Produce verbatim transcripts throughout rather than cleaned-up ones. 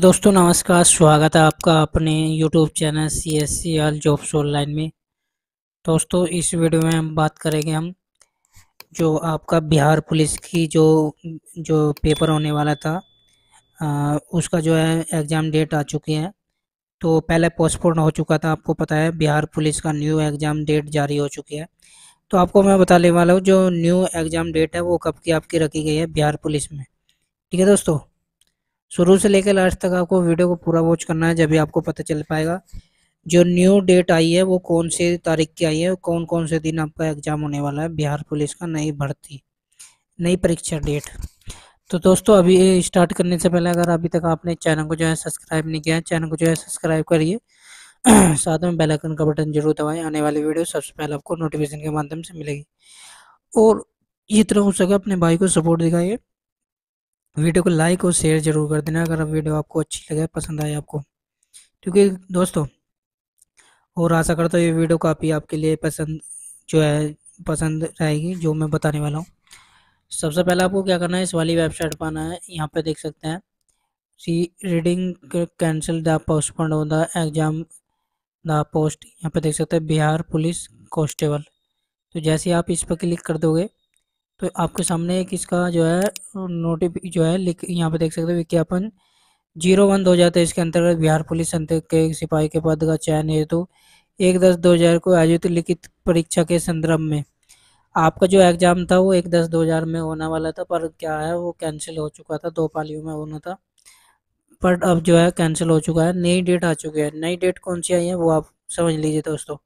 दोस्तों नमस्कार, स्वागत है आपका अपने YouTube channel C S C all jobs online में। दोस्तों इस वीडियो में हम बात करेंगे हम जो आपका बिहार पुलिस की जो जो पेपर होने वाला था आ, उसका जो है एग्ज़ाम डेट आ चुकी है। तो पहले पोस्टपोन हो चुका था, आपको पता है बिहार पुलिस का न्यू एग्ज़ाम डेट जारी हो चुकी है। तो आपको मैं बताने वाला हूँ जो न्यू एग्ज़ाम डेट है वो कब की आपकी रखी गई है बिहार पुलिस में। ठीक है दोस्तों, शुरू से लेकर लास्ट तक आपको वीडियो को पूरा वॉच करना है, जब आपको पता चल पाएगा जो न्यू डेट आई है वो कौन से तारीख की आई है, कौन कौन से दिन आपका एग्ज़ाम होने वाला है बिहार पुलिस का नई भर्ती नई परीक्षा डेट। तो दोस्तों अभी स्टार्ट करने से पहले अगर अभी तक आपने चैनल को जो है सब्सक्राइब नहीं किया है, चैनल को जो है सब्सक्राइब करिए, साथ में बेल आइकन का बटन जरूर दबाएँ, आने वाली वीडियो सबसे पहले आपको नोटिफिकेशन के माध्यम से मिलेगी। और ये तरह हो सके अपने भाई को सपोर्ट दिखाइए, वीडियो को लाइक और शेयर जरूर कर देना अगर वीडियो आपको अच्छी लगे, पसंद आए आपको। क्योंकि दोस्तों और आशा करता हूँ ये वीडियो काफ़ी आपके लिए पसंद जो है पसंद रहेगी जो मैं बताने वाला हूँ। सबसे पहले आपको क्या करना है, इस वाली वेबसाइट पर आना है। यहाँ पे देख सकते हैं see reading cancel the postpone of the exam the post, यहाँ पे देख सकते हैं बिहार पुलिस कॉन्स्टेबल। तो जैसे आप इस पर क्लिक कर दोगे तो आपके सामने एक इसका जो है नोटिफ जो है लिख यहाँ पे देख सकते हो विज्ञापन जीरो वन दो हज़ार तेईस के अंतर्गत बिहार पुलिस के सिपाही के पद का चयन हेतु एक दस दो हज़ार को आयोजित लिखित परीक्षा के संदर्भ में। आपका जो एग्ज़ाम था वो एक दस दो हज़ार में होना वाला था, पर क्या है वो कैंसिल हो चुका था, दो पालियों में होना था पर अब जो है कैंसिल हो चुका है, नई डेट आ चुकी है। नई डेट कौन सी आई है वो आप समझ लीजिए दोस्तों,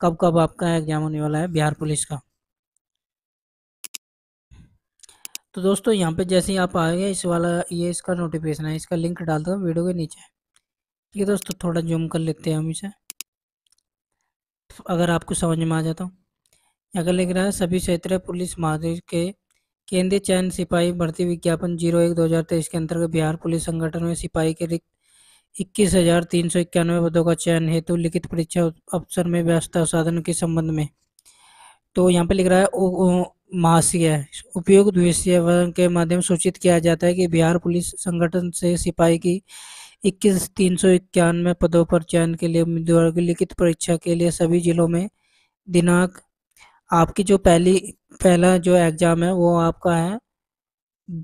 कब कब आपका एग्ज़ाम होने वाला है बिहार पुलिस का। तो दोस्तों यहाँ पे जैसे ही आप आएंगे इस वाला ये इसका नोटिफिकेशन है, इसका लिंक डाल दूँगा वीडियो के नीचे। ठीक है दोस्तों, थोड़ा जूम कर लेते हैं हम इसे, अगर आपको समझ में आ जाता हूँ। अगर लिख रहा है सभी क्षेत्रीय पुलिस महादेश के केंद्रीय चयन सिपाही भर्ती विज्ञापन जीरो एक दो हज़ार तेईस के अंतर्गत बिहार पुलिस संगठन में सिपाही के रिक्त इक्कीस हज़ार तीन सौ इक्यानवे पदों का चयन हेतु लिखित परीक्षा अवसर में व्यवस्था साधन के संबंध में। तो यहाँ पे लिख रहा है महाशय उपयुक्त विषय के माध्यम सूचित किया जाता है कि बिहार पुलिस संगठन से सिपाही की इक्कीस तीन सौ इक्यानवे पदों पर चयन के लिए उम्मीदवार की लिखित परीक्षा के लिए सभी जिलों में दिनांक। आपकी जो पहली पहला जो एग्ज़ाम है वो आपका है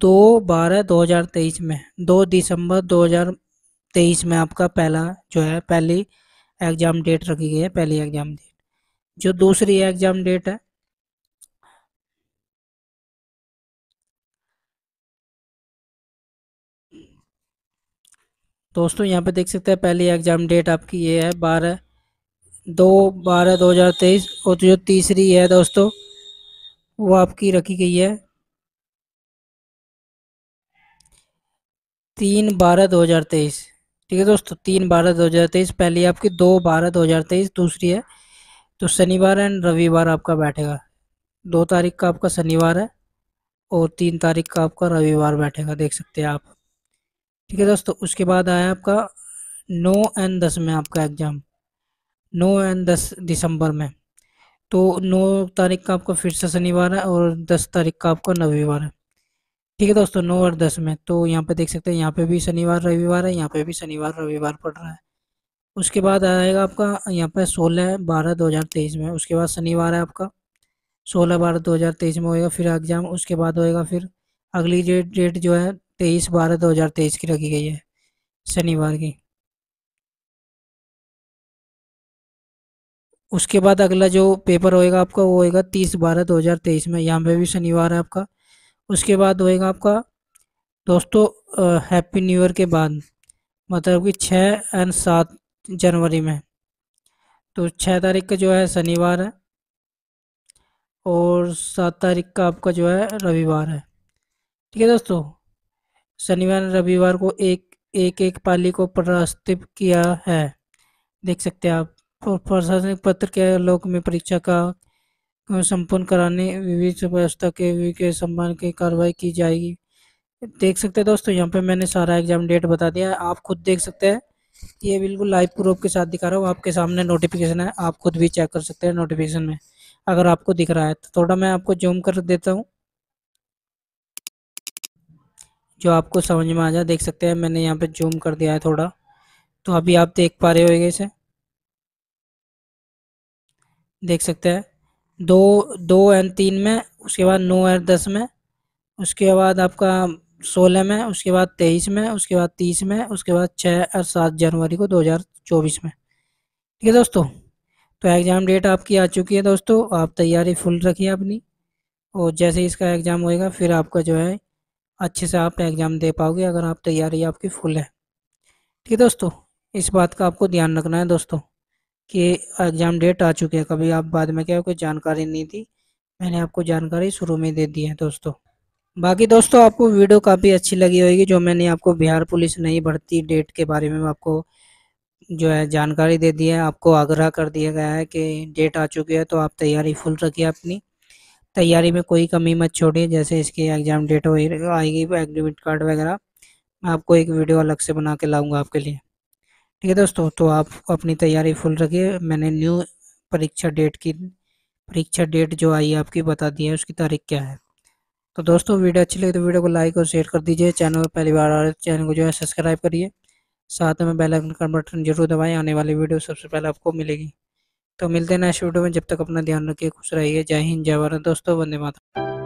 दो बारह दो हज़ार तेईस में, दो दिसंबर दो हज़ार तेईस में आपका पहला जो है पहली एग्ज़ाम डेट रखी गई है, पहली एग्ज़ाम डेट। जो दूसरी एग्ज़ाम डेट है दोस्तों यहाँ पे देख सकते हैं पहली एग्ज़ाम डेट आपकी ये है बारह दो बारह दो हज़ार तेईस। और जो तीसरी है दोस्तों वो आपकी रखी गई है तीन बारह दो हज़ार तेईस। ठीक है दोस्तों, तीन बारह दो हज़ार तेईस पहली आपकी, दो बारह दो हज़ार तेईस दूसरी है। तो शनिवार एंड रविवार आपका बैठेगा, दो तारीख का आपका शनिवार है और तीन तारीख का आपका रविवार बैठेगा, देख सकते हैं आप। ठीक है दोस्तों, उसके बाद आया आपका नौ एंड दस में आपका एग्ज़ाम, नौ एंड दस दिसंबर में। तो नौ तारीख का आपका फिर से शनिवार है और दस तारीख का आपका रविवार है। ठीक है दोस्तों, नौ और दस में तो यहाँ पे देख सकते हैं यहाँ पे भी शनिवार रविवार है, यहाँ पे भी शनिवार रविवार पड़ रहा है। उसके बाद आएगा आपका यहाँ पे सोलह बारह दो हज़ार तेईस में, उसके बाद शनिवार है आपका सोलह बारह दो हज़ार तेईस में होएगा फिर एग्ज़ाम। उसके बाद होएगा फिर अगली डेट डेट जो है तेईस बारह दो हज़ार तेईस की रखी गई है, शनिवार की। उसके बाद अगला जो पेपर होएगा आपका वो होएगा तीस बारह दो हज़ार तेईस में, यहाँ पे भी शनिवार है आपका। उसके बाद होएगा आपका दोस्तों हैप्पी न्यू ईयर के बाद, मतलब कि छः एंड सात जनवरी में। तो छः तारीख का जो है शनिवार है और सात तारीख का आपका जो है रविवार है। ठीक है दोस्तों, शनिवार रविवार को एक एक एक पाली को प्रस्तावित किया है, देख सकते हैं आप। प्रशासनिक पत्र के आलोक में परीक्षा का संपन्न कराने विविध व्यवस्था के के सम्मान की कार्रवाई की जाएगी, देख सकते हैं दोस्तों। यहाँ पे मैंने सारा एग्ज़ाम डेट बता दिया है, आप खुद देख सकते हैं, ये बिल्कुल लाइव प्रूफ के साथ दिखा रहा हूँ। आपके सामने नोटिफिकेशन है, आप खुद भी चेक कर सकते हैं नोटिफिकेशन में अगर आपको दिख रहा है। तो थोड़ा मैं आपको जूम कर देता हूँ, जो आपको समझ में आ जाए। देख सकते हैं मैंने यहाँ पे जूम कर दिया है थोड़ा, तो अभी आप देख पा रहे होंगे इसे। देख सकते हैं दो दो एंड तीन में, उसके बाद नौ एंड दस में, उसके बाद आपका सोलह में, उसके बाद तेईस में, उसके बाद तीस में, उसके बाद छः और सात जनवरी को दो हज़ार चौबीस में। ठीक है दोस्तों, तो एग्ज़ाम डेट आपकी आ चुकी है दोस्तों। आप तैयारी फुल रखिए अपनी, और जैसे इसका एग्ज़ाम होएगा फिर आपका जो है अच्छे से आप एग्ज़ाम दे पाओगे, अगर आप तैयारी आपकी फुल है। ठीक है दोस्तों, इस बात का आपको ध्यान रखना है दोस्तों कि एग्ज़ाम डेट आ चुकी है। कभी आप बाद में क्या हो, कोई जानकारी नहीं थी, मैंने आपको जानकारी शुरू में दे दी है दोस्तों। बाकी दोस्तों आपको वीडियो काफ़ी अच्छी लगी होगी, जो मैंने आपको बिहार पुलिस नई भर्ती डेट के बारे में आपको जो है जानकारी दे दी है। आपको आग्रह कर दिया गया है कि डेट आ चुकी है, तो आप तैयारी फुल रखिए अपनी, तैयारी में कोई कमी मत छोड़िए। जैसे इसकी एग्ज़ाम डेट हो आएगी, एडमिट कार्ड वगैरह, मैं आपको एक वीडियो अलग से बना के लाऊँगा आपके लिए। ठीक है दोस्तों, तो आप अपनी तैयारी फुल रखिए। मैंने न्यू परीक्षा डेट की परीक्षा डेट जो आई है आपकी बता दी है, उसकी तारीख क्या है। तो दोस्तों वीडियो अच्छी लगी तो वीडियो को लाइक और शेयर कर दीजिए। चैनल पर पहली बार आ रहे चैनल को जो है सब्सक्राइब करिए, साथ में बेल आइकन का बटन जरूर दबाएं, आने वाली वीडियो सबसे पहले आपको मिलेगी। तो मिलते हैं नेक्स्ट वीडियो में, जब तक अपना ध्यान रखिए, खुश रहिए। जय हिंद, जय भारत दोस्तों, वंदे मातरम।